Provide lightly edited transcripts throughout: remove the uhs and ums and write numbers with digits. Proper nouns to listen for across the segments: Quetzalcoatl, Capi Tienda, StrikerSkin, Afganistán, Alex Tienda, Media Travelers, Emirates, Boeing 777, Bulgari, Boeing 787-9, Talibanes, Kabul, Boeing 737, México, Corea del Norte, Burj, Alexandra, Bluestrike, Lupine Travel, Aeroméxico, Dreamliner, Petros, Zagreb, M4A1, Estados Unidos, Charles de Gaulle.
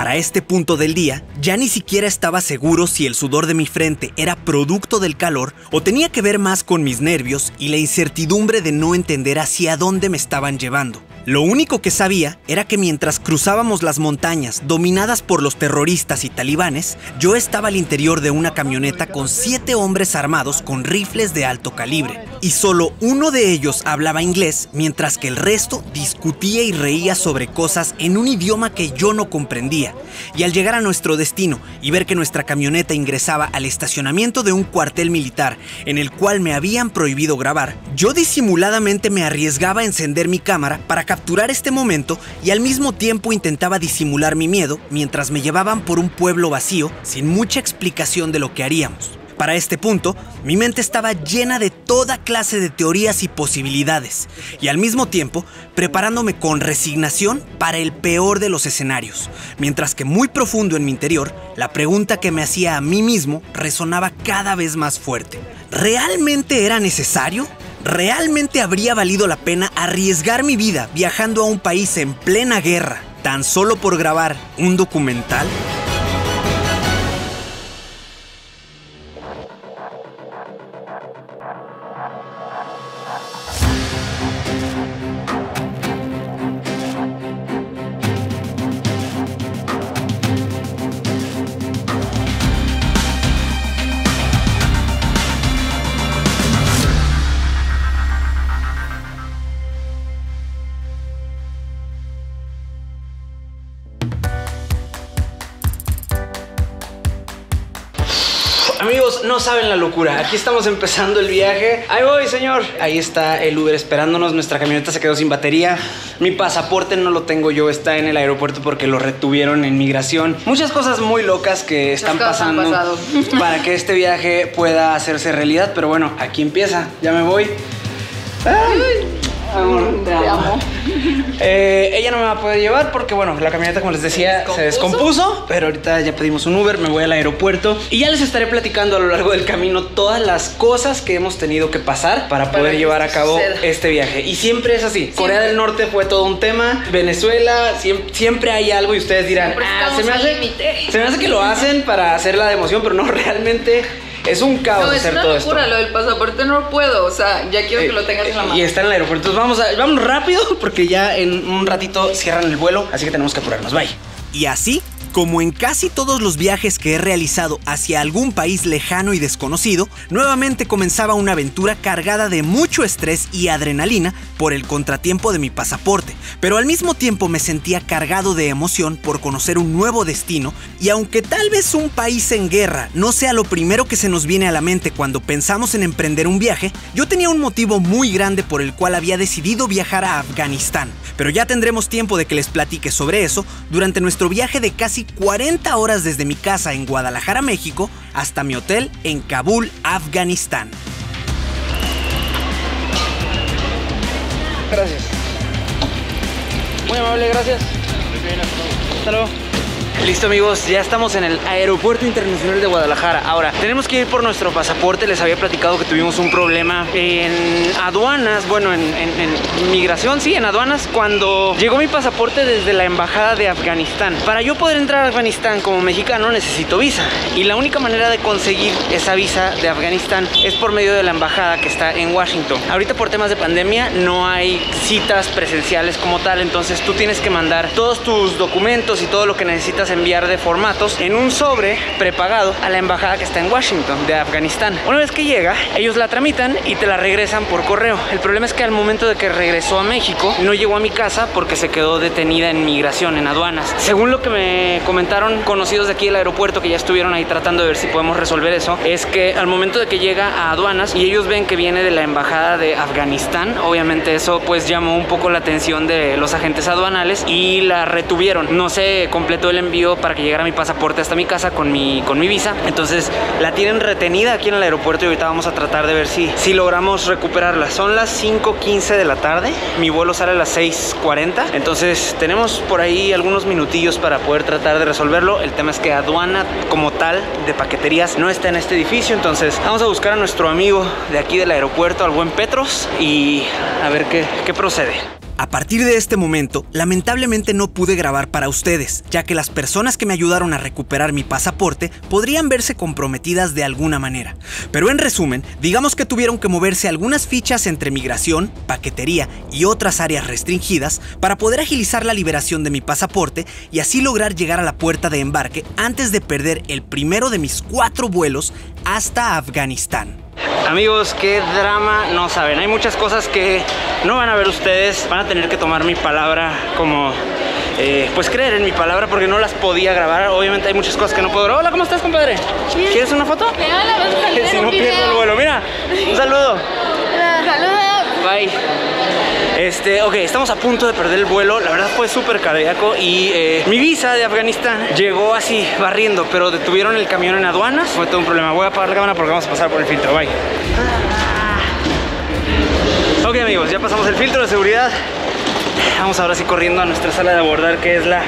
para este punto del día, ya ni siquiera estaba seguro si el sudor de mi frente era producto del calor o tenía que ver más con mis nervios y la incertidumbre de no entender hacia dónde me estaban llevando. Lo único que sabía era que mientras cruzábamos las montañas dominadas por los terroristas y talibanes, yo estaba al interior de una camioneta con 7 hombres armados con rifles de alto calibre, y solo uno de ellos hablaba inglés, mientras que el resto discutía y reía sobre cosas en un idioma que yo no comprendía. Y al llegar a nuestro destino y ver que nuestra camioneta ingresaba al estacionamiento de un cuartel militar en el cual me habían prohibido grabar, yo disimuladamente me arriesgaba a encender mi cámara para capturar este momento y al mismo tiempo intentaba disimular mi miedo mientras me llevaban por un pueblo vacío sin mucha explicación de lo que haríamos. Para este punto, mi mente estaba llena de toda clase de teorías y posibilidades, y al mismo tiempo preparándome con resignación para el peor de los escenarios, mientras que muy profundo en mi interior, la pregunta que me hacía a mí mismo resonaba cada vez más fuerte. ¿Realmente era necesario? ¿Realmente habría valido la pena arriesgar mi vida viajando a un país en plena guerra, tan solo por grabar un documental? No saben la locura. Aquí estamos empezando el viaje. Ahí voy, señor. Ahí está el Uber esperándonos. Nuestra camioneta se quedó sin batería. Mi pasaporte no lo tengo yo. Está en el aeropuerto porque lo retuvieron en migración. Muchas cosas muy locas que están pasando para que este viaje pueda hacerse realidad. Pero bueno, aquí empieza. Ya me voy. Ay. Amor, te amo. Ella no me va a poder llevar porque, bueno, la camioneta, como les decía, se descompuso. Pero ahorita ya pedimos un Uber, me voy al aeropuerto. Y ya les estaré platicando a lo largo del camino todas las cosas que hemos tenido que pasar para poder llevar a cabo este viaje. Y siempre es así. Siempre. Corea del Norte fue todo un tema. Venezuela, siempre hay algo y ustedes dirán, ah, se me hace que lo hacen para hacer la de emoción, pero no, realmente... Es un caos hacer todo esto. Es una locura, lo del pasaporte no puedo, o sea, ya quiero que lo tengas en la mano. Y está en el aeropuerto, entonces vamos rápido porque ya en un ratito cierran el vuelo, así que tenemos que apurarnos, bye. Y así, como en casi todos los viajes que he realizado hacia algún país lejano y desconocido, nuevamente comenzaba una aventura cargada de mucho estrés y adrenalina por el contratiempo de mi pasaporte, pero al mismo tiempo me sentía cargado de emoción por conocer un nuevo destino, y aunque tal vez un país en guerra no sea lo primero que se nos viene a la mente cuando pensamos en emprender un viaje, yo tenía un motivo muy grande por el cual había decidido viajar a Afganistán, pero ya tendremos tiempo de que les platique sobre eso durante nuestro viaje de casi 40 horas desde mi casa en Guadalajara, México, hasta mi hotel en Kabul, Afganistán. Gracias. Muy amable, gracias. Muy bien, hasta luego. Listo, amigos, ya estamos en el Aeropuerto Internacional de Guadalajara. Ahora, tenemos que ir por nuestro pasaporte. Les había platicado que tuvimos un problema en aduanas, bueno, en migración, sí, en aduanas, cuando llegó mi pasaporte desde la embajada de Afganistán. Para yo poder entrar a Afganistán como mexicano necesito visa, y la única manera de conseguir esa visa de Afganistán es por medio de la embajada que está en Washington. Ahorita por temas de pandemia no hay citas presenciales como tal, entonces tú tienes que mandar todos tus documentos y todo lo que necesitas enviar de formatos en un sobre prepagado a la embajada que está en Washington de Afganistán. Una vez que llega, ellos la tramitan y te la regresan por correo. El problema es que al momento de que regresó a México, no llegó a mi casa porque se quedó detenida en migración, en aduanas. Según lo que me comentaron conocidos de aquí del aeropuerto que ya estuvieron ahí tratando de ver si podemos resolver eso, es que al momento de que llega a aduanas y ellos ven que viene de la embajada de Afganistán, obviamente eso pues llamó un poco la atención de los agentes aduanales y la retuvieron. No se completó el envío para que llegara mi pasaporte hasta mi casa con mi visa, entonces la tienen retenida aquí en el aeropuerto y ahorita vamos a tratar de ver si logramos recuperarla. Son las 5:15 de la tarde, mi vuelo sale a las 6:40, entonces tenemos por ahí algunos minutillos para poder tratar de resolverlo. El tema es que aduana como tal de paqueterías no está en este edificio, entonces vamos a buscar a nuestro amigo de aquí del aeropuerto, al buen Petros, y a ver qué procede. A partir de este momento, lamentablemente no pude grabar para ustedes, ya que las personas que me ayudaron a recuperar mi pasaporte podrían verse comprometidas de alguna manera. Pero en resumen, digamos que tuvieron que moverse algunas fichas entre migración, paquetería y otras áreas restringidas para poder agilizar la liberación de mi pasaporte y así lograr llegar a la puerta de embarque antes de perder el primero de mis 4 vuelos hasta Afganistán. Amigos, qué drama, no saben. Hay muchas cosas que no van a ver ustedes. Van a tener que tomar mi palabra como... pues creer en mi palabra porque no las podía grabar. Obviamente hay muchas cosas que no puedo grabar. Hola, ¿cómo estás, compadre? Bien. ¿Quieres una foto? Hola, vamos a salir. Si no pierdo el vuelo. Mira, un saludo. Saludos. Bye. Ok, estamos a punto de perder el vuelo. La verdad fue súper cardíaco y mi visa de Afganistán llegó así, barriendo, pero detuvieron el camión en aduanas. Fue todo un problema. Voy a apagar la cámara porque vamos a pasar por el filtro. Bye. Ok, amigos, ya pasamos el filtro de seguridad. Vamos ahora sí corriendo a nuestra sala de abordar, que es la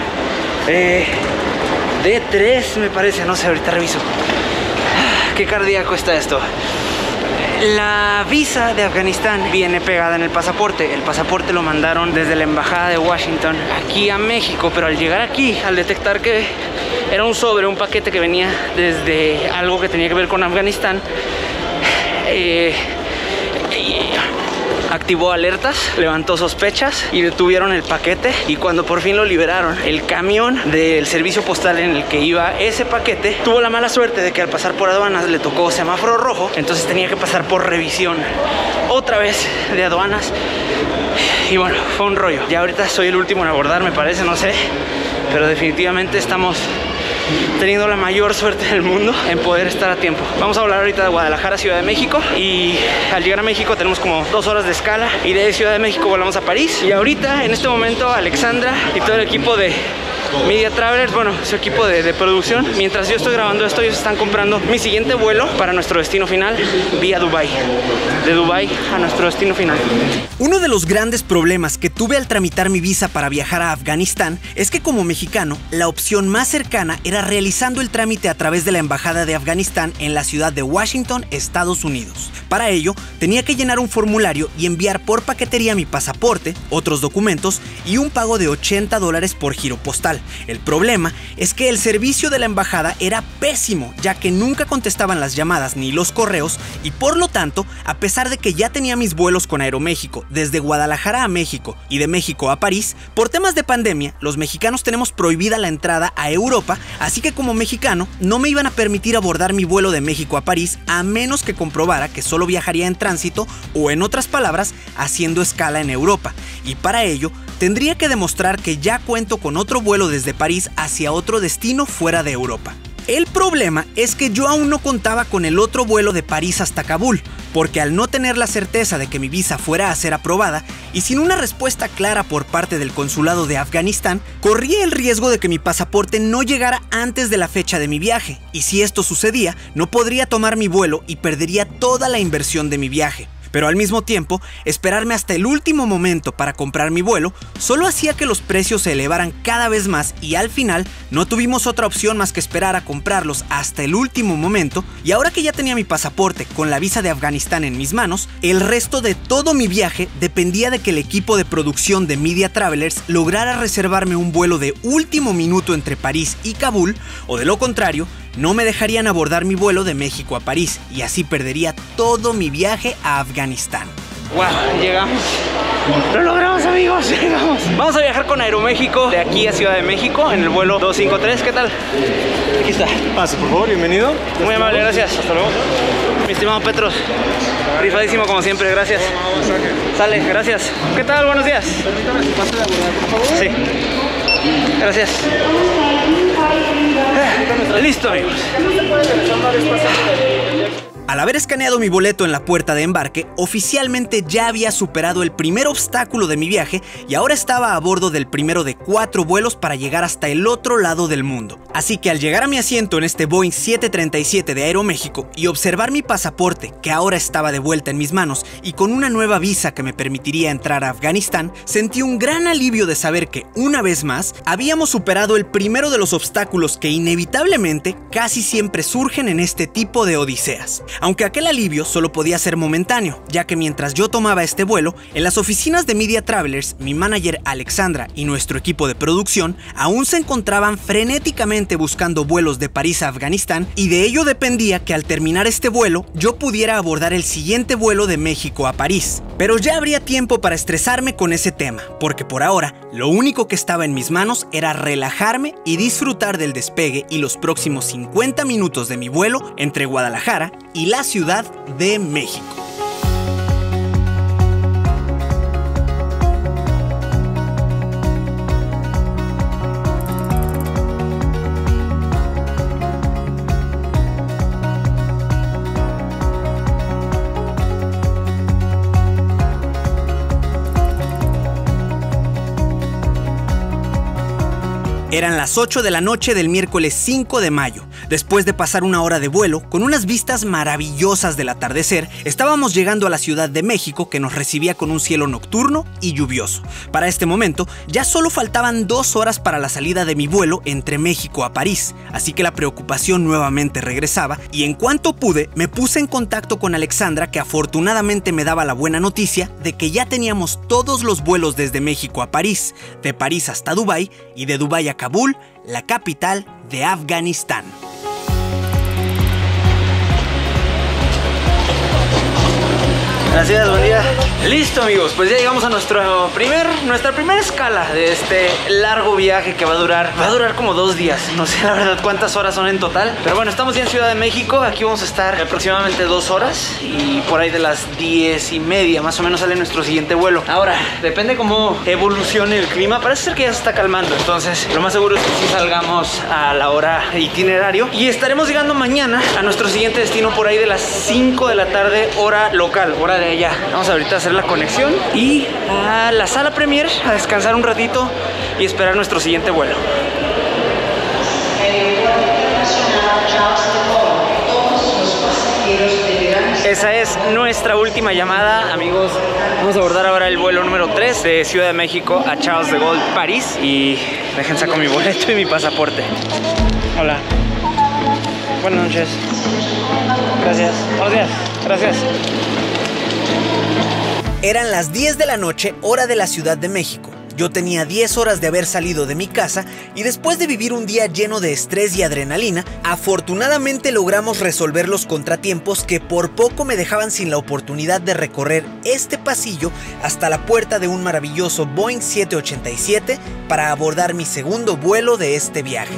D3, me parece. No sé, ahorita reviso. Qué cardíaco está esto. La visa de Afganistán viene pegada en el pasaporte. El pasaporte lo mandaron desde la embajada de Washington aquí a México, pero al llegar aquí, al detectar que era un sobre, un paquete que venía desde algo que tenía que ver con Afganistán, activó alertas, levantó sospechas y detuvieron el paquete. Y cuando por fin lo liberaron, el camión del servicio postal en el que iba ese paquete tuvo la mala suerte de que al pasar por aduanas le tocó semáforo rojo, entonces tenía que pasar por revisión otra vez de aduanas. Y bueno, fue un rollo. Ya ahorita soy el último en abordar, me parece, no sé, pero definitivamente estamos teniendo la mayor suerte del mundo en poder estar a tiempo. Vamos a volar ahorita de Guadalajara a Ciudad de México, y al llegar a México tenemos como 2 horas de escala, y de Ciudad de México volamos a París. Y ahorita, en este momento, Alexandra y todo el equipo de Media Travelers, bueno, su equipo de producción, mientras yo estoy grabando esto, ellos están comprando mi siguiente vuelo para nuestro destino final vía Dubái. De Dubái a nuestro destino final. Uno de los grandes problemas que tuve al tramitar mi visa para viajar a Afganistán es que como mexicano, la opción más cercana era realizando el trámite a través de la embajada de Afganistán en la ciudad de Washington, Estados Unidos. Para ello, tenía que llenar un formulario y enviar por paquetería mi pasaporte, otros documentos y un pago de $80 por giro postal. El problema es que el servicio de la embajada era pésimo, ya que nunca contestaban las llamadas ni los correos, y por lo tanto, a pesar de que ya tenía mis vuelos con Aeroméxico desde Guadalajara a México y de México a París, por temas de pandemia, los mexicanos tenemos prohibida la entrada a Europa, así que como mexicano no me iban a permitir abordar mi vuelo de México a París a menos que comprobara que solo viajaría en tránsito o, en otras palabras, haciendo escala en Europa, y para ello tendría que demostrar que ya cuento con otro vuelo desde París hacia otro destino fuera de Europa. El problema es que yo aún no contaba con el otro vuelo de París hasta Kabul, porque al no tener la certeza de que mi visa fuera a ser aprobada y sin una respuesta clara por parte del consulado de Afganistán, corría el riesgo de que mi pasaporte no llegara antes de la fecha de mi viaje, y si esto sucedía, no podría tomar mi vuelo y perdería toda la inversión de mi viaje. Pero al mismo tiempo, esperarme hasta el último momento para comprar mi vuelo solo hacía que los precios se elevaran cada vez más, y al final no tuvimos otra opción más que esperar a comprarlos hasta el último momento. Y ahora que ya tenía mi pasaporte con la visa de Afganistán en mis manos, el resto de todo mi viaje dependía de que el equipo de producción de Media Travelers lograra reservarme un vuelo de último minuto entre París y Kabul, o de lo contrario, no me dejarían abordar mi vuelo de México a París, y así perdería todo mi viaje a Afganistán. ¡Wow! Llegamos. ¡Lo logramos, amigos! ¡Llegamos! Vamos a viajar con Aeroméxico de aquí a Ciudad de México en el vuelo 253. ¿Qué tal? Aquí está. Pase, por favor. Bienvenido. Muy amable, gracias. Hasta luego. Mi estimado Petros, rifadísimo como siempre. Gracias. Sale, gracias. ¿Qué tal? Buenos días. Permítame su pase de abordar, por favor. Sí. Gracias. Listo, amigos. Al haber escaneado mi boleto en la puerta de embarque, oficialmente ya había superado el primer obstáculo de mi viaje y ahora estaba a bordo del primero de 4 vuelos para llegar hasta el otro lado del mundo. Así que al llegar a mi asiento en este Boeing 737 de Aeroméxico y observar mi pasaporte, que ahora estaba de vuelta en mis manos y con una nueva visa que me permitiría entrar a Afganistán, sentí un gran alivio de saber que, una vez más, habíamos superado el primero de los obstáculos que inevitablemente casi siempre surgen en este tipo de odiseas. Aunque aquel alivio solo podía ser momentáneo, ya que mientras yo tomaba este vuelo, en las oficinas de Media Travelers, mi manager Alexandra y nuestro equipo de producción aún se encontraban frenéticamente buscando vuelos de París a Afganistán, y de ello dependía que al terminar este vuelo yo pudiera abordar el siguiente vuelo de México a París. Pero ya habría tiempo para estresarme con ese tema, porque por ahora lo único que estaba en mis manos era relajarme y disfrutar del despegue y los próximos 50 minutos de mi vuelo entre Guadalajara y la Ciudad de México. Eran las 8 de la noche del miércoles 5 de mayo. Después de pasar una hora de vuelo, con unas vistas maravillosas del atardecer, estábamos llegando a la Ciudad de México, que nos recibía con un cielo nocturno y lluvioso. Para este momento, ya solo faltaban 2 horas para la salida de mi vuelo entre México a París, así que la preocupación nuevamente regresaba, y en cuanto pude, me puse en contacto con Alexandra, que afortunadamente me daba la buena noticia de que ya teníamos todos los vuelos desde México a París, de París hasta Dubái y de Dubái a Kabul, la capital de Afganistán. Gracias, buen día. Listo, amigos, pues ya llegamos a nuestra primera escala de este largo viaje que va a durar como 2 días. No sé la verdad cuántas horas son en total, pero bueno, estamos ya en Ciudad de México. Aquí vamos a estar aproximadamente 2 horas y por ahí de las 10:30 más o menos sale nuestro siguiente vuelo. Ahora, depende cómo evolucione el clima, parece ser que ya se está calmando, entonces lo más seguro es que sí salgamos a la hora itinerario y estaremos llegando mañana a nuestro siguiente destino por ahí de las 5 de la tarde, hora local, hora de allá. Vamos ahorita a hacer la conexión y a la sala premier a descansar un ratito y esperar nuestro siguiente vuelo. Esa es nuestra última llamada, amigos. Vamos a abordar ahora el vuelo número 3 de Ciudad de México a Charles de Gaulle, París, y dejen saco mi boleto y mi pasaporte. Hola. Buenas noches. Gracias. Buenos días. Gracias. Eran las 10 de la noche, hora de la Ciudad de México. Yo tenía 10 horas de haber salido de mi casa y después de vivir un día lleno de estrés y adrenalina, afortunadamente logramos resolver los contratiempos que por poco me dejaban sin la oportunidad de recorrer este pasillo hasta la puerta de un maravilloso Boeing 787 para abordar mi segundo vuelo de este viaje.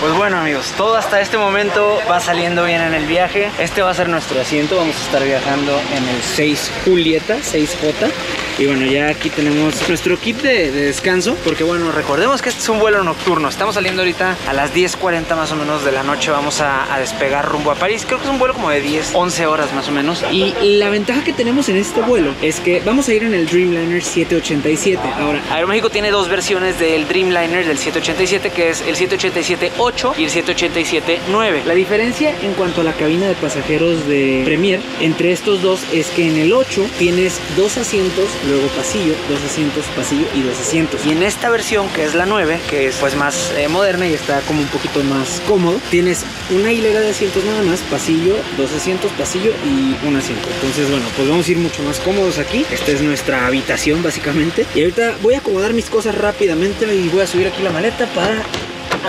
Pues bueno, amigos, todo hasta este momento va saliendo bien en el viaje. Este va a ser nuestro asiento, vamos a estar viajando en el 6 Julieta, 6J. Y bueno, ya aquí tenemos nuestro kit de descanso, porque bueno, recordemos que este es un vuelo nocturno. Estamos saliendo ahorita a las 10:40 más o menos de la noche. Vamos a despegar rumbo a París. Creo que es un vuelo como de 10, 11 horas más o menos. Y la ventaja que tenemos en este vuelo es que vamos a ir en el Dreamliner 787. Ahora, Aeroméxico tiene 2 versiones del Dreamliner del 787, que es el 787-8 y el 787-9. La diferencia en cuanto a la cabina de pasajeros de Premier entre estos dos es que en el 8 tienes 2 asientos, luego pasillo, 2 asientos, pasillo y 2 asientos. Y en esta versión, que es la 9, que es pues más moderna y está como un poquito más cómodo, tienes una hilera de asientos nada más, pasillo, 2 asientos, pasillo y 1 asiento. Entonces bueno, pues vamos a ir mucho más cómodos aquí. Esta es nuestra habitación básicamente. Y ahorita voy a acomodar mis cosas rápidamente y voy a subir aquí la maleta para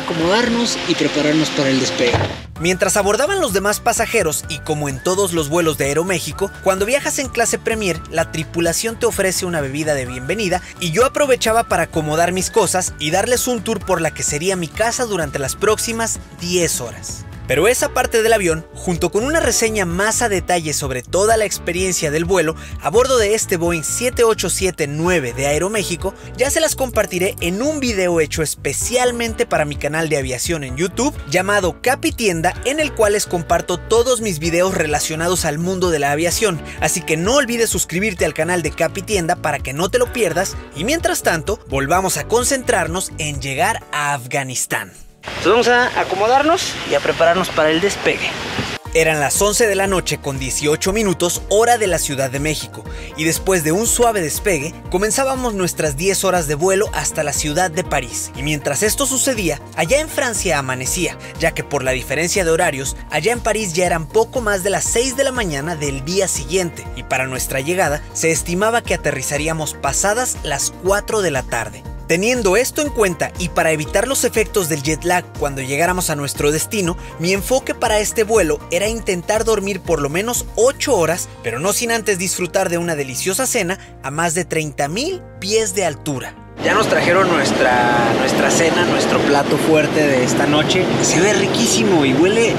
acomodarnos y prepararnos para el despegue. Mientras abordaban los demás pasajeros, y como en todos los vuelos de Aeroméxico, cuando viajas en clase Premier, la tripulación te ofrece una bebida de bienvenida, y yo aprovechaba para acomodar mis cosas y darles un tour por la que sería mi casa durante las próximas 10 horas. Pero esa parte del avión, junto con una reseña más a detalle sobre toda la experiencia del vuelo a bordo de este Boeing 787-9 de Aeroméxico, ya se las compartiré en un video hecho especialmente para mi canal de aviación en YouTube llamado Capi Tienda, en el cual les comparto todos mis videos relacionados al mundo de la aviación, así que no olvides suscribirte al canal de Capi Tienda para que no te lo pierdas, y mientras tanto volvamos a concentrarnos en llegar a Afganistán. Entonces vamos a acomodarnos y a prepararnos para el despegue. Eran las 11 de la noche con 18 minutos hora de la Ciudad de México, y después de un suave despegue comenzábamos nuestras 10 horas de vuelo hasta la ciudad de París. Y mientras esto sucedía, allá en Francia amanecía, ya que por la diferencia de horarios, allá en París ya eran poco más de las 6 de la mañana del día siguiente, y para nuestra llegada se estimaba que aterrizaríamos pasadas las 4 de la tarde. Teniendo esto en cuenta y para evitar los efectos del jet lag cuando llegáramos a nuestro destino, mi enfoque para este vuelo era intentar dormir por lo menos 8 horas, pero no sin antes disfrutar de una deliciosa cena a más de 30.000 pies de altura. Ya nos trajeron nuestra cena, nuestro plato fuerte de esta noche. Se ve riquísimo y huele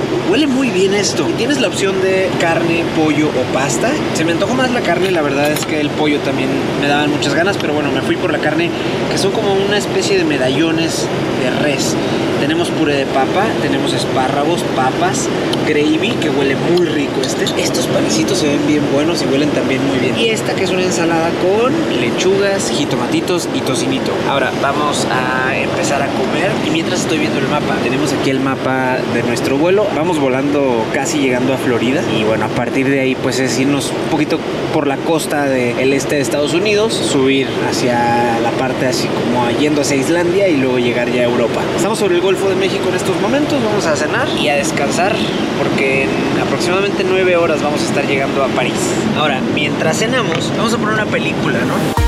muy bien esto. Tienes la opción de carne, pollo o pasta. Se me antojó más la carne, la verdad es que el pollo también me daban muchas ganas, pero bueno, me fui por la carne, que son como una especie de medallones de res. Tenemos puré de papa, tenemos espárragos, papas, gravy, que huele muy rico este. Estos panecitos se ven bien buenos y huelen también muy bien. Y esta que es una ensalada con lechugas, jitomatitos y tocinito. Ahora vamos a empezar a comer, y mientras estoy viendo el mapa, tenemos aquí el mapa de nuestro vuelo. Vamos volando casi llegando a Florida, y bueno, a partir de ahí pues es irnos un poquito por la costa del este de Estados Unidos, subir hacia la parte así como yendo hacia Islandia y luego llegar ya a Europa. Estamos sobre el Golfo de México en estos momentos. Vamos a cenar y a descansar porque en aproximadamente 9 horas vamos a estar llegando a París. Ahora, mientras cenamos, vamos a poner una película, ¿no?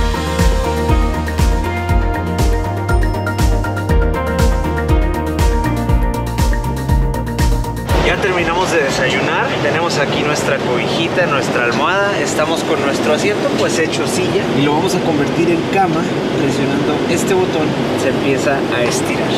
Terminamos de desayunar, tenemos aquí nuestra cobijita, nuestra almohada, estamos con nuestro asiento pues hecho silla y lo vamos a convertir en cama. Presionando este botón se empieza a estirar.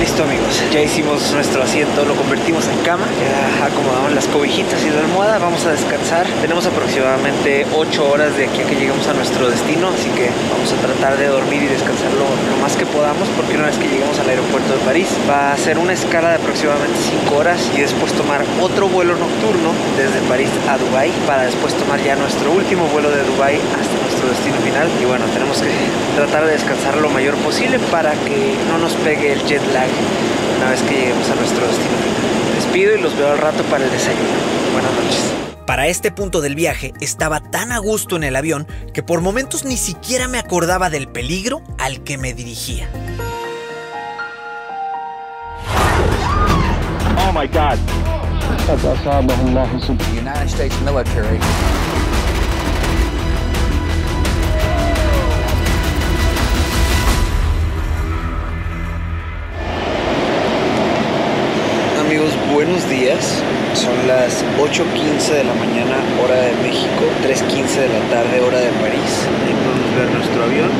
Listo amigos, ya hicimos nuestro asiento, lo convertimos en cama, ya acomodamos las cobijitas y la almohada, vamos a descansar. Tenemos aproximadamente 8 horas de aquí a que llegamos a nuestro destino, así que vamos a tratar de dormir y descansar lo más que podamos, porque una vez que llegamos al aeropuerto de París va a ser una escala de aproximadamente 5 horas y después tomar otro vuelo nocturno desde París a Dubái, para después tomar ya nuestro último vuelo de Dubái hasta nuestro destino final. Y bueno, tenemos que tratar de descansar lo mayor posible para que no nos pegue el jet lag una vez que lleguemos a nuestro destino. Les pido y los veo al rato para el desayuno. Buenas noches. Para este punto del viaje estaba tan a gusto en el avión que por momentos ni siquiera me acordaba del peligro al que me dirigía. Oh my God. United States military. Amigos, buenos días. Son las 8:15 de la mañana, hora de México, 3:15 de la tarde, hora de París. Ahí podemos ver nuestro avión.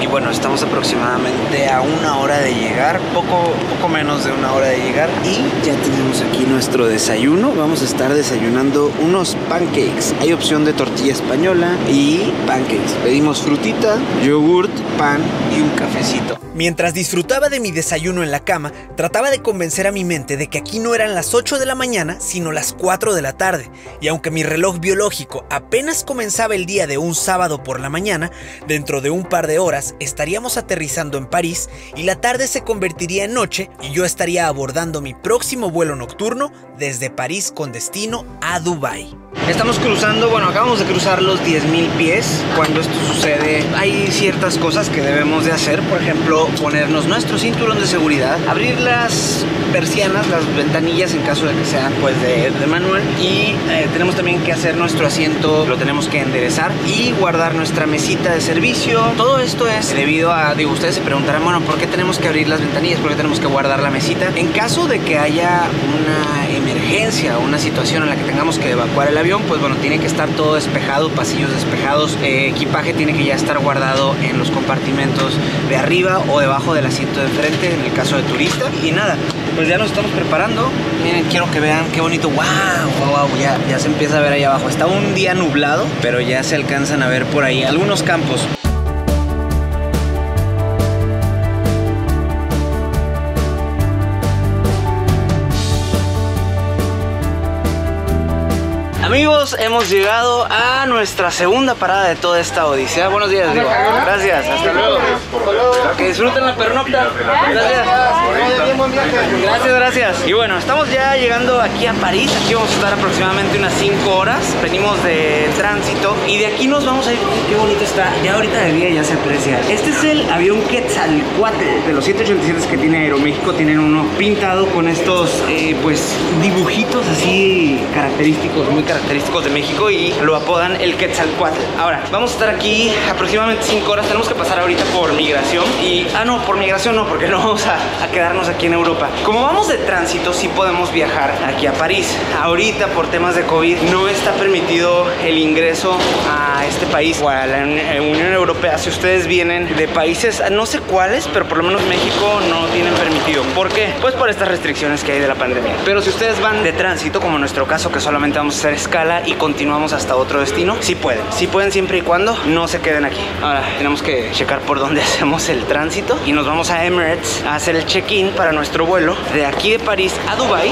Y bueno, estamos aproximadamente a una hora de llegar, poco menos de una hora de llegar. Y ya tenemos aquí nuestro desayuno. Vamos a estar desayunando unos pancakes. Hay opción de tortilla española y pancakes. Pedimos frutita, yogurt, pan y un cafecito. Mientras disfrutaba de mi desayuno en la cama, trataba de convencer a mi mente de que aquí no eran las 8 de la mañana, sino las 4 de la tarde. Y aunque mi reloj biológico apenas comenzaba el día de un sábado por la mañana, dentro de un par de horas estaríamos aterrizando en París y la tarde se convertiría en noche y yo estaría abordando mi próximo vuelo nocturno desde París con destino a Dubái. Estamos cruzando, bueno, acabamos de cruzar los 10.000 pies. Cuando esto sucede, hay ciertas cosas que debemos de hacer. Por ejemplo, ponernos nuestro cinturón de seguridad, abrir las persianas, las ventanillas en caso de que sean pues de manual. Y tenemos también que hacer nuestro asiento, lo tenemos que enderezar y guardar nuestra mesita de servicio. Todo esto es debido a, digo, ustedes se preguntarán, bueno, ¿por qué tenemos que abrir las ventanillas? ¿Por qué tenemos que guardar la mesita? En caso de que haya una emergencia o una situación en la que tengamos que evacuar el avión, pues bueno, tiene que estar todo despejado, pasillos despejados, equipaje tiene que ya estar guardado en los compartimentos de arriba o debajo del asiento de frente en el caso de turista. Y nada, pues ya nos estamos preparando. Miren, quiero que vean qué bonito. ¡Wow! ¡Wow! Ya se empieza a ver ahí abajo. Está un día nublado, pero ya se alcanzan a ver por ahí algunos campos. Amigos, hemos llegado a nuestra segunda parada de toda esta odisea. Buenos días, digo. Gracias, hasta luego. Que disfruten la pernocta. Gracias. Gracias, gracias. Y bueno, estamos ya llegando aquí a París. Aquí vamos a estar aproximadamente unas 5 horas. Venimos de tránsito y de aquí nos vamos a ir. Qué bonito está. Ya ahorita de día ya se aprecia. Este es el avión Quetzalcoatl. De los 787 que tiene Aeroméxico, tienen uno pintado con estos pues dibujitos así característicos, muy característicos de México, y lo apodan el Quetzalcoatl. Ahora, vamos a estar aquí aproximadamente 5 horas. Tenemos que pasar ahorita por migración y... Ah, no, por migración no, porque no vamos a quedarnos aquí en Europa. Como vamos de tránsito, sí podemos viajar aquí a París. Ahorita, por temas de COVID, no está permitido el ingreso a este país o a la Unión Europea. Si ustedes vienen de países, no sé cuáles, pero por lo menos México no tienen permitido. ¿Por qué? Pues por estas restricciones que hay de la pandemia. Pero si ustedes van de tránsito, como en nuestro caso, que solamente vamos a hacer escala y continuamos hasta otro destino, sí pueden siempre y cuando no se queden aquí. Ahora tenemos que checar por dónde hacemos el tránsito y nos vamos a Emirates a hacer el check-in para nuestro vuelo de aquí de París a Dubái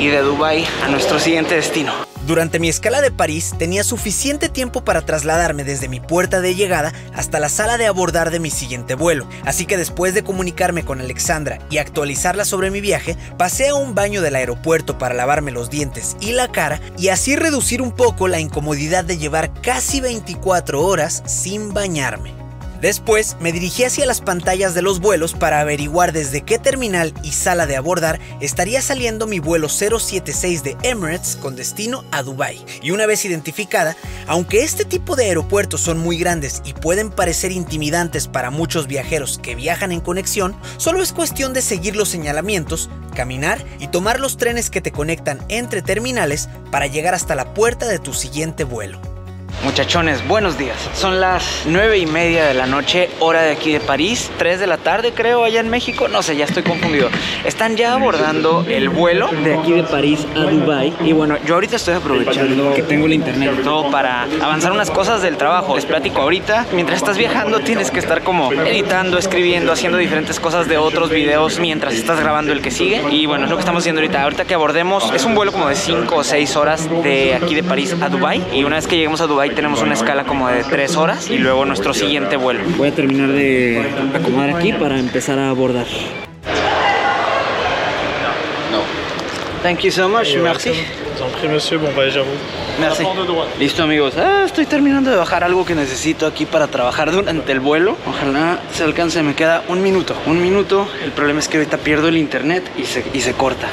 y de Dubái a nuestro siguiente destino. Durante mi escala de París tenía suficiente tiempo para trasladarme desde mi puerta de llegada hasta la sala de abordar de mi siguiente vuelo, así que después de comunicarme con Alexandra y actualizarla sobre mi viaje, pasé a un baño del aeropuerto para lavarme los dientes y la cara y así reducir un poco la incomodidad de llevar casi 24 horas sin bañarme. Después me dirigí hacia las pantallas de los vuelos para averiguar desde qué terminal y sala de abordar estaría saliendo mi vuelo 076 de Emirates con destino a Dubái. Y una vez identificada, aunque este tipo de aeropuertos son muy grandes y pueden parecer intimidantes para muchos viajeros que viajan en conexión, solo es cuestión de seguir los señalamientos, caminar y tomar los trenes que te conectan entre terminales para llegar hasta la puerta de tu siguiente vuelo. Muchachones, buenos días. Son las 9:30 de la noche, hora de aquí de París, 3 de la tarde creo, allá en México, no sé, ya estoy confundido. Están ya abordando el vuelo de aquí de París a Dubái. Y bueno, yo ahorita estoy aprovechando que tengo el internet todo para avanzar unas cosas del trabajo. Les platico ahorita, mientras estás viajando tienes que estar como editando, escribiendo, haciendo diferentes cosas de otros videos mientras estás grabando el que sigue. Y bueno, es lo que estamos haciendo ahorita. Ahorita que abordemos, es un vuelo como de 5 o 6 horas de aquí de París a Dubái. Y una vez que lleguemos a Dubái tenemos una escala como de 3 horas y luego nuestro siguiente vuelo. Voy a terminar de acomodar aquí para empezar a abordar. Thank you so much, merci. Merci. Listo, amigos. Estoy terminando de bajar algo que necesito aquí para trabajar durante el vuelo. Ojalá se alcance, me queda un minuto. El problema es que ahorita pierdo el internet y se corta.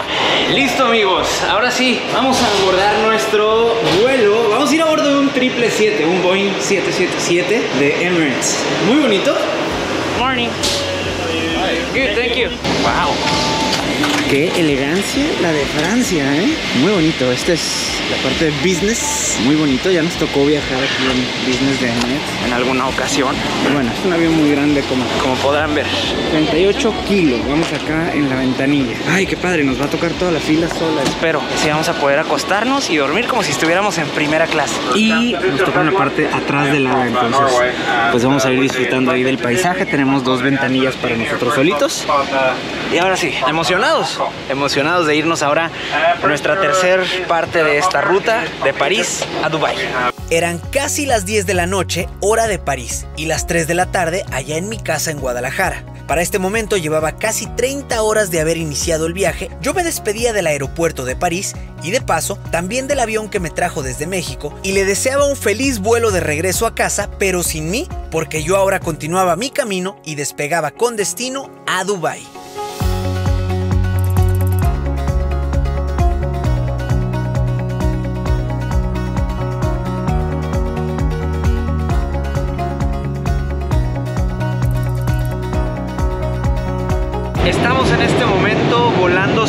Listo, amigos. Ahora sí, vamos a abordar nuestro vuelo. Vamos a ir a bordo de un 777, un Boeing 777 de Emirates. Muy bonito. Morning. Good, thank you. Wow. Qué elegancia la de Francia, ¿eh? Muy bonito. Esta es la parte de business. Muy bonito. Ya nos tocó viajar aquí en business de Emirates en alguna ocasión. Pero bueno, es un avión muy grande como podrán ver. 38 kilos. Vamos acá en la ventanilla. Ay, qué padre. Nos va a tocar toda la fila sola. Espero que sí vamos a poder acostarnos y dormir como si estuviéramos en primera clase. Y nos toca la parte atrás del ala. Entonces, pues vamos a ir disfrutando ahí del paisaje. Tenemos dos ventanillas para nosotros solitos. Y ahora sí, emocionados de irnos ahora a nuestra tercera parte de esta ruta de París a Dubái. Eran casi las 10 de la noche, hora de París, y las 3 de la tarde allá en mi casa en Guadalajara. Para este momento llevaba casi 30 horas de haber iniciado el viaje. Yo me despedía del aeropuerto de París y de paso también del avión que me trajo desde México y le deseaba un feliz vuelo de regreso a casa, pero sin mí, porque yo ahora continuaba mi camino y despegaba con destino a Dubái.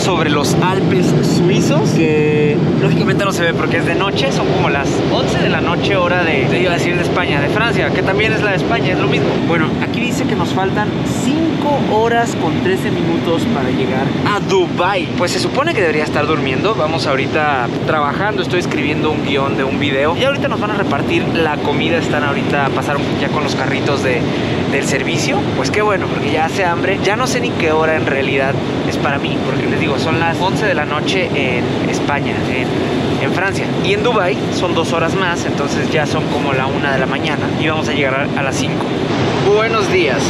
sobre los Alpes suizos, que lógicamente no se ve porque es de noche. Son como las 11 de la noche hora de iba a decir de España, de Francia, que también es la de España, es lo mismo. Bueno, aquí dice que nos faltan 5 horas con 13 minutos para llegar a Dubái. Pues se supone que debería estar durmiendo. Vamos ahorita trabajando, estoy escribiendo un guión de un video y ahorita nos van a repartir la comida. Están ahorita, pasaron ya con los carritos del servicio. Pues qué bueno, porque ya hace hambre. Ya no sé ni qué hora en realidad es para mí, porque les digo, son las 11 de la noche en España, en Francia, y en Dubái son 2 horas más, entonces ya son como la 1 de la mañana y vamos a llegar a las 5. Buenos días.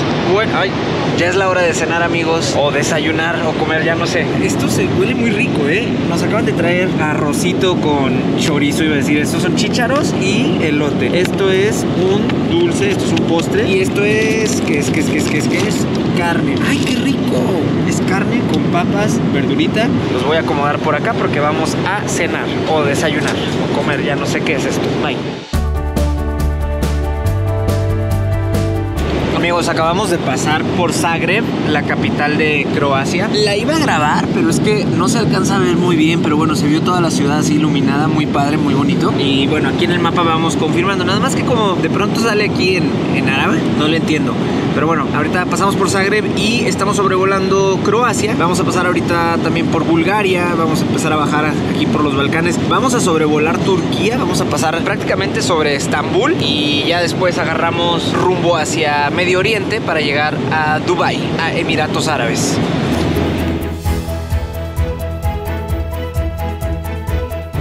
Ay, ya es la hora de cenar, amigos, o desayunar o comer, ya no sé. Esto se huele muy rico, ¿eh? Nos acaban de traer arrocito con chorizo, iba a decir. Estos son chícharos y elote. Esto es un dulce, esto es un postre. Y esto es... ¿Qué es? Carne. ¡Ay, qué rico! Es carne con papas, verdurita. Los voy a acomodar por acá porque vamos a cenar o desayunar o comer, ya no sé qué es esto. Bye. Amigos, acabamos de pasar por Zagreb, la capital de Croacia. La iba a grabar, pero es que no se alcanza a ver muy bien, pero bueno, se vio toda la ciudad así iluminada, muy padre, muy bonito. Y bueno, aquí en el mapa vamos confirmando, nada más que como de pronto sale aquí en árabe, no le entiendo. Pero bueno, ahorita pasamos por Zagreb y estamos sobrevolando Croacia. Vamos a pasar ahorita también por Bulgaria, vamos a empezar a bajar aquí por los Balcanes. Vamos a sobrevolar Turquía, vamos a pasar prácticamente sobre Estambul y ya después agarramos rumbo hacia Medio Oriente para llegar a Dubái, a Emiratos Árabes.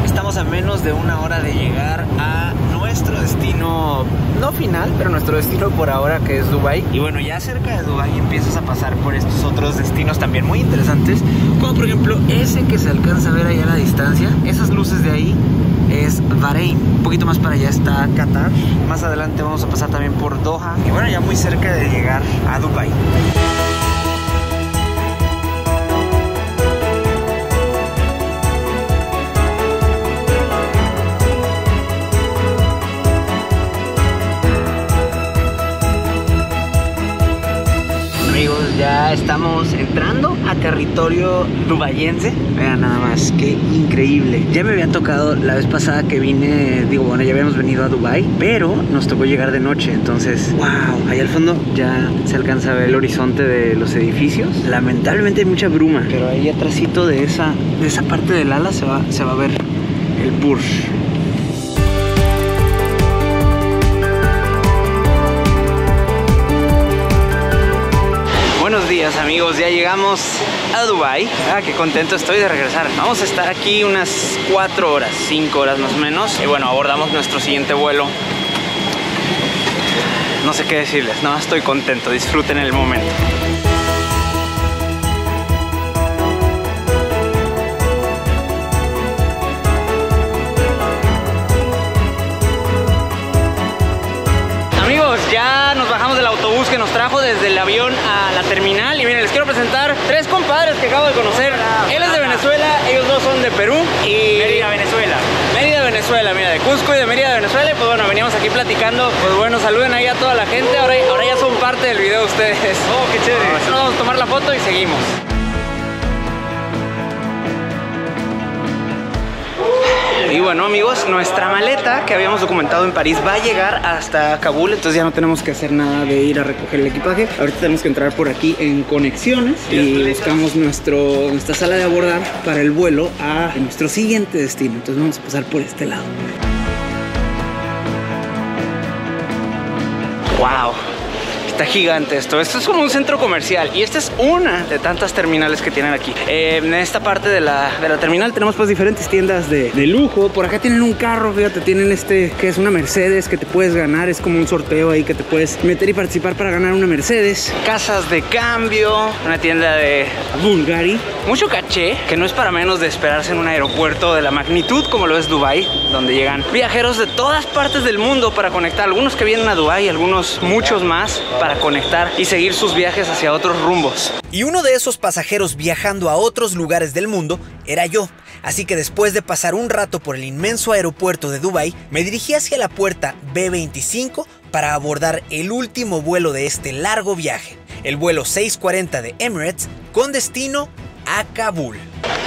Estamos a menos de 1 hora de llegar a nuestro destino, no final, pero nuestro destino por ahora, que es Dubái. Y bueno, ya cerca de Dubái empiezas a pasar por estos otros destinos también muy interesantes, como por ejemplo ese que se alcanza a ver allá a la distancia. Esas luces de ahí es Bahrein. Un poquito más para allá está Qatar. Más adelante vamos a pasar también por Doha. Y bueno, ya muy cerca de llegar a Dubái. Ya estamos entrando a territorio dubayense. Vean nada más, qué increíble. Ya me había tocado la vez pasada que vine, digo, bueno, ya habíamos venido a Dubái, pero nos tocó llegar de noche, entonces, wow. Allá al fondo ya se alcanza a ver el horizonte de los edificios. Lamentablemente hay mucha bruma, pero ahí atrásito de esa parte del ala se va a ver el Burj. Buenos días, amigos, ya llegamos a Dubái. Ah, qué contento estoy de regresar. Vamos a estar aquí unas 4 horas, 5 horas más o menos. Y bueno, abordamos nuestro siguiente vuelo. No sé qué decirles, nada más estoy contento, disfruten el momento. Ya nos bajamos del autobús que nos trajo desde el avión a la terminal. Y miren, les quiero presentar 3 compadres que acabo de conocer. Él es de Venezuela, ellos 2 son de Perú y... Mérida, Venezuela. Mérida, Venezuela, mira, de Cusco y de Mérida, Venezuela. Y pues bueno, veníamos aquí platicando. Pues bueno, saluden ahí a toda la gente. Ahora ya son parte del video ustedes. Oh, qué chévere. Nosotros vamos a tomar la foto y seguimos. Y bueno, amigos, nuestra maleta que habíamos documentado en París va a llegar hasta Kabul, entonces ya no tenemos que hacer nada de ir a recoger el equipaje. Ahorita tenemos que entrar por aquí en conexiones y buscamos nuestra sala de abordar para el vuelo a nuestro siguiente destino. Entonces vamos a pasar por este lado. ¡Wow! Está gigante esto. Esto es como un centro comercial y esta es una de tantas terminales que tienen aquí. En esta parte de la terminal tenemos pues diferentes tiendas de lujo. Por acá tienen un carro, fíjate, tienen este que es una Mercedes que te puedes ganar. Es como un sorteo ahí que te puedes meter y participar para ganar una Mercedes. Casas de cambio, una tienda de Bulgari. Mucho caché que no es para menos de esperarse en un aeropuerto de la magnitud como lo es Dubái, donde llegan viajeros de todas partes del mundo para conectar. Algunos que vienen a Dubái, algunos, muchos más, para conectar y seguir sus viajes hacia otros rumbos. Y uno de esos pasajeros viajando a otros lugares del mundo era yo. Así que después de pasar un rato por el inmenso aeropuerto de Dubái, me dirigí hacia la puerta B25 para abordar el último vuelo de este largo viaje. El vuelo 640 de Emirates con destino a Kabul.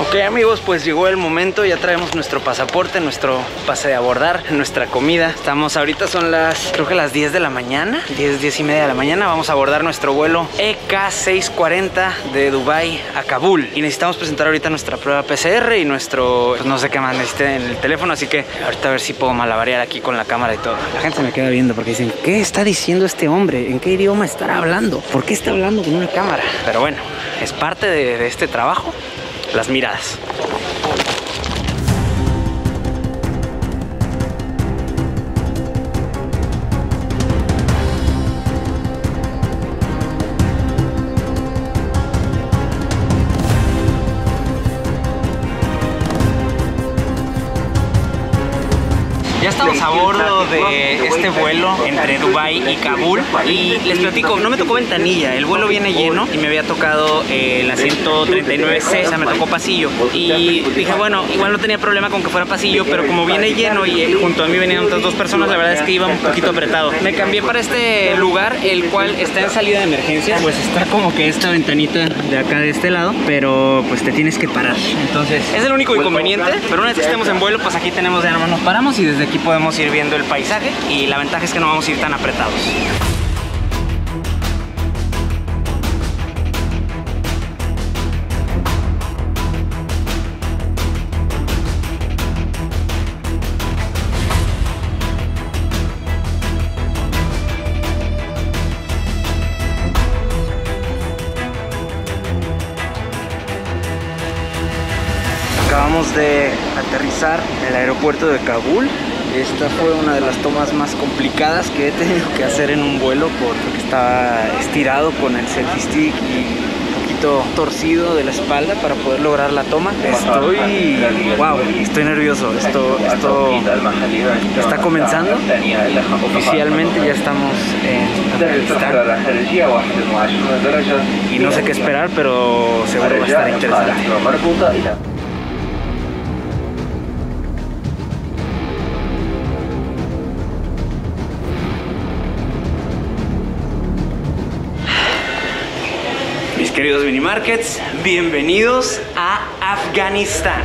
Ok amigos, pues llegó el momento, ya traemos nuestro pasaporte, nuestro pase de abordar, nuestra comida. Estamos ahorita, son las, creo que las 10 de la mañana, 10 y media de la mañana. Vamos a abordar nuestro vuelo EK640 de Dubái a Kabul. Y necesitamos presentar ahorita nuestra prueba PCR y nuestro, pues no sé qué más necesite en el teléfono. Así que ahorita a ver si puedo malabarear aquí con la cámara y todo. La gente se me queda viendo porque dicen, ¿qué está diciendo este hombre? ¿En qué idioma estará hablando? ¿Por qué está hablando con una cámara? Pero bueno, es parte de este trabajo. Las miradas. Ya estamos a bordo de este vuelo entre Dubái y Kabul y les platico, no me tocó ventanilla, el vuelo viene lleno y me había tocado el asiento 39C, o sea, me tocó pasillo. Y dije, bueno, igual no tenía problema con que fuera pasillo, pero como viene lleno y junto a mí venían otras dos personas, la verdad es que iba un poquito apretado. Me cambié para este lugar, el cual está en salida de emergencia, pues está como que esta ventanita de acá de este lado, pero pues te tienes que parar. Entonces, es el único inconveniente, pero una vez que estemos en vuelo, pues aquí tenemos de arma, nos paramos y desde aquí podemos ir viendo el paisaje y la ventaja es que no vamos a ir tan apretados. Acabamos de aterrizar en el aeropuerto de Kabul. Esta fue una de las tomas más complicadas que he tenido que hacer en un vuelo porque estaba estirado con el selfie stick y un poquito torcido de la espalda para poder lograr la toma. Estoy nervioso. Esto está comenzando. Oficialmente ya estamos en Afganistán. Y no sé qué esperar, pero seguro va a estar interesante. Queridos mini markets, bienvenidos a Afganistán.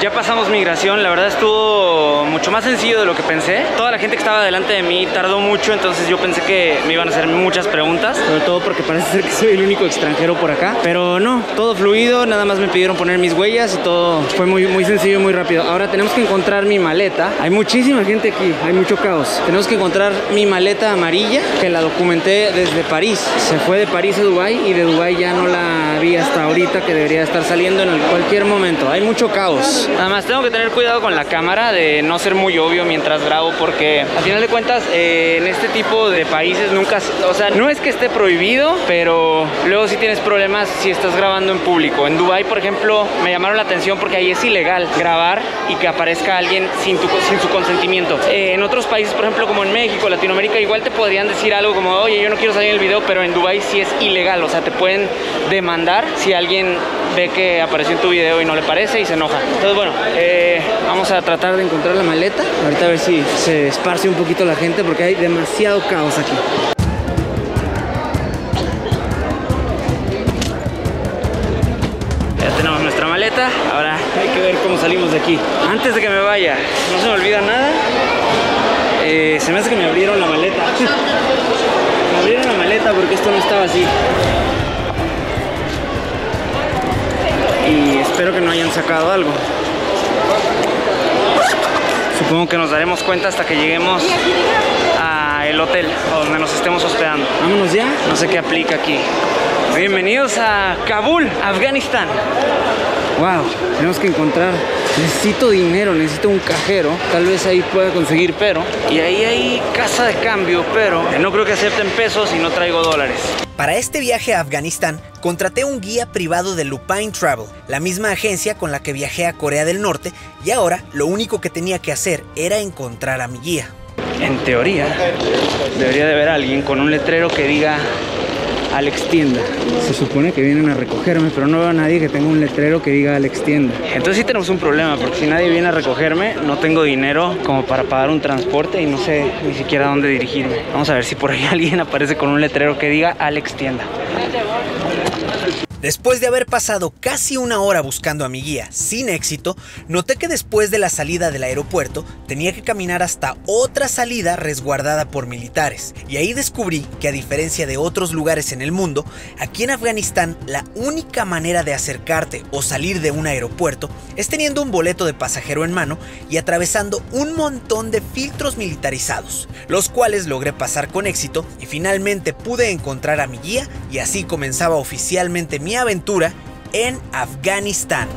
Ya pasamos migración, la verdad estuvo mucho más sencillo de lo que pensé. Toda la gente que estaba delante de mí tardó mucho, entonces yo pensé que me iban a hacer muchas preguntas, sobre todo porque parece ser que soy el único extranjero por acá, pero no, todo fluido, nada más me pidieron poner mis huellas y todo fue muy sencillo y muy rápido. Ahora tenemos que encontrar mi maleta, hay muchísima gente aquí, hay mucho caos. Tenemos que encontrar mi maleta amarilla, que la documenté desde París. Se fue de París a Dubái y de Dubái ya no la vi hasta ahorita, que debería estar saliendo en cualquier momento. Hay mucho caos. Nada más tengo que tener cuidado con la cámara de no ser muy obvio mientras grabo, porque al final de cuentas en este tipo de países nunca, o sea, no es que esté prohibido, pero luego sí tienes problemas si estás grabando en público. En Dubái, por ejemplo, me llamaron la atención porque ahí es ilegal grabar y que aparezca alguien sin su consentimiento. En otros países, por ejemplo, como en México, Latinoamérica, igual te podrían decir algo como, oye, yo no quiero salir en el video, pero en Dubái sí es ilegal, o sea, te pueden demandar si alguien ve que apareció en tu video y no le parece y se enoja. Entonces, bueno, vamos a tratar de encontrar la maleta. Ahorita a ver si se esparce un poquito la gente porque hay demasiado caos aquí. Ya tenemos nuestra maleta. Ahora hay que ver cómo salimos de aquí. Antes de que me vaya, no se me olvida nada. Se me hace que me abrieron la maleta. Me abrieron la maleta porque esto no estaba así. Y espero que no hayan sacado algo. Supongo que nos daremos cuenta hasta que lleguemos al hotel donde nos estemos hospedando. Vámonos ya. No sé qué aplica aquí. Bienvenidos a Kabul, Afganistán. Wow, tenemos que encontrar. Necesito dinero, necesito un cajero. Tal vez ahí pueda conseguir, pero. Y ahí hay casa de cambio, pero no creo que acepten pesos y no traigo dólares. Para este viaje a Afganistán, contraté un guía privado de Lupine Travel, la misma agencia con la que viajé a Corea del Norte, y ahora lo único que tenía que hacer era encontrar a mi guía. en teoría, debería de haber alguien con un letrero que diga Alex Tienda. Se supone que vienen a recogerme, pero no veo a nadie que tenga un letrero que diga Alex Tienda. Entonces sí tenemos un problema, porque si nadie viene a recogerme, no tengo dinero como para pagar un transporte y no sé ni siquiera a dónde dirigirme. Vamos a ver si por ahí alguien aparece con un letrero que diga Alex Tienda. Después de haber pasado casi una hora buscando a mi guía sin éxito, noté que después de la salida del aeropuerto tenía que caminar hasta otra salida resguardada por militares. Y ahí descubrí que, a diferencia de otros lugares en el mundo, aquí en Afganistán la única manera de acercarte o salir de un aeropuerto es teniendo un boleto de pasajero en mano y atravesando un montón de filtros militarizados, los cuales logré pasar con éxito y finalmente pude encontrar a mi guía, y así comenzaba oficialmente mi aventura en Afganistán.